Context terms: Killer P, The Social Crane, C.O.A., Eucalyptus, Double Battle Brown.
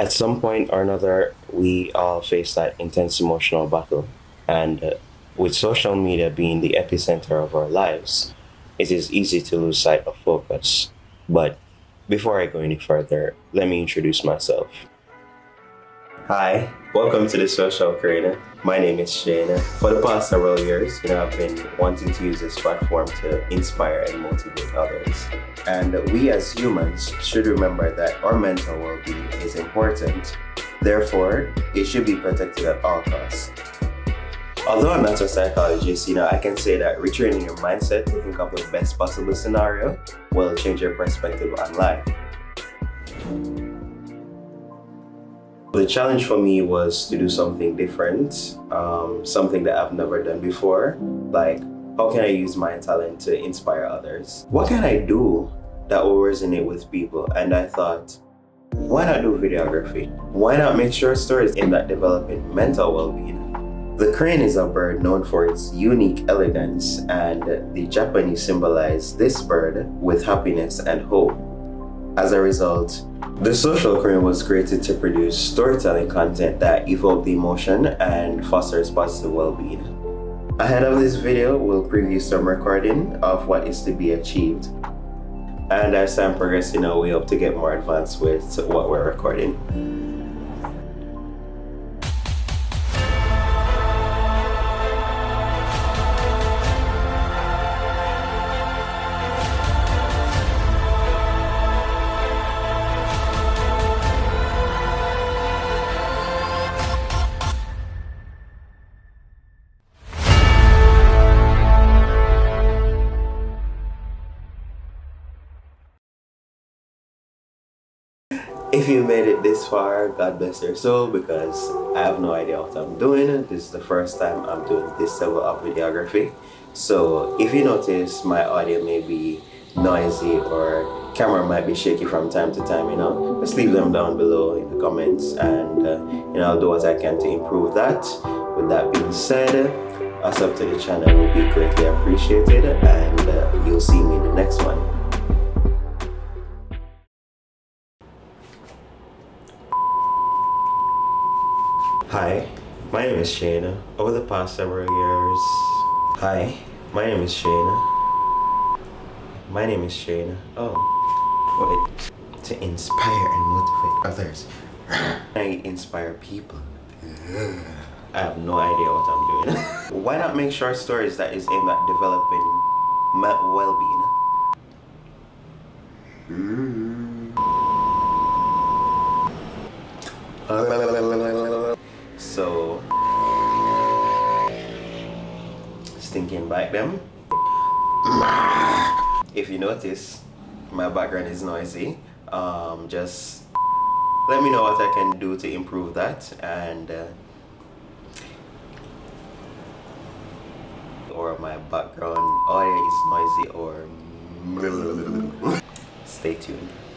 At some point or another, we all face that intense emotional battle. And with social media being the epicenter of our lives, it is easy to lose sight of focus. But before I go any further, let me introduce myself. Hi, welcome to The Social Crane. My name is Shayna. For the past several years, I've been wanting to use this platform to inspire and motivate others. And we as humans should remember that our mental well-being is important. Therefore, it should be protected at all costs. Although I'm not a psychologist, I can say that retraining your mindset to think of the best possible scenario will change your perspective on life. The challenge for me was to do something different, something that I've never done before. Like, how can I use my talent to inspire others? What can I do that will resonate with people? And I thought, why not do videography? Why not make short stories aimed at developing mental well-being? The crane is a bird known for its unique elegance, and the Japanese symbolize this bird with happiness and hope. As a result, The Social Crane was created to produce storytelling content that evokes the emotion and fosters positive well-being. Ahead of this video, we'll preview some recording of what is to be achieved. And as time progresses, we hope to get more advanced with what we're recording. If you made it this far, God bless your soul, because I have no idea what I'm doing. This is the first time I'm doing this level of videography. So if you notice, my audio may be noisy or camera might be shaky from time to time, just leave them down below in the comments, and I'll do what I can to improve that. With that being said, a sub to the channel will be greatly appreciated, and you'll see me in the next one. Hi, my name is Shayna. Oh, wait. To inspire and motivate others. I inspire people. I have no idea what I'm doing. Why not make short stories that is aimed at developing well-being? So, stinking back them. If you notice, my background is noisy. Just let me know what I can do to improve that, and or my background audio is noisy, or stay tuned.